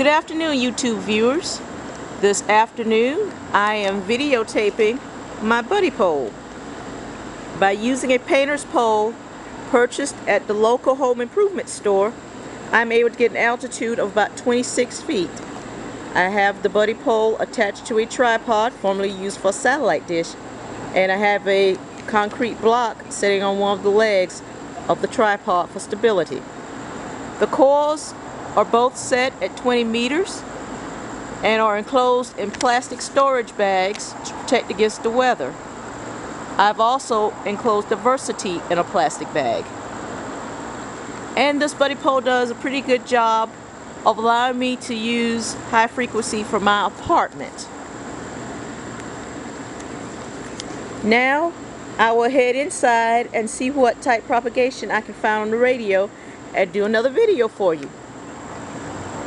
Good afternoon, YouTube viewers. This afternoon, I am videotaping my Buddipole by using a painter's pole purchased at the local home improvement store. I'm able to get an altitude of about 26 feet. I have the Buddipole attached to a tripod, formerly used for a satellite dish, and I have a concrete block sitting on one of the legs of the tripod for stability. The coils are both set at 20 meters and are enclosed in plastic storage bags to protect against the weather. I've also enclosed the Buddipole in a plastic bag. And this Buddipole does a pretty good job of allowing me to use high frequency for my apartment. Now I will head inside and see what type propagation I can find on the radio and do another video for you.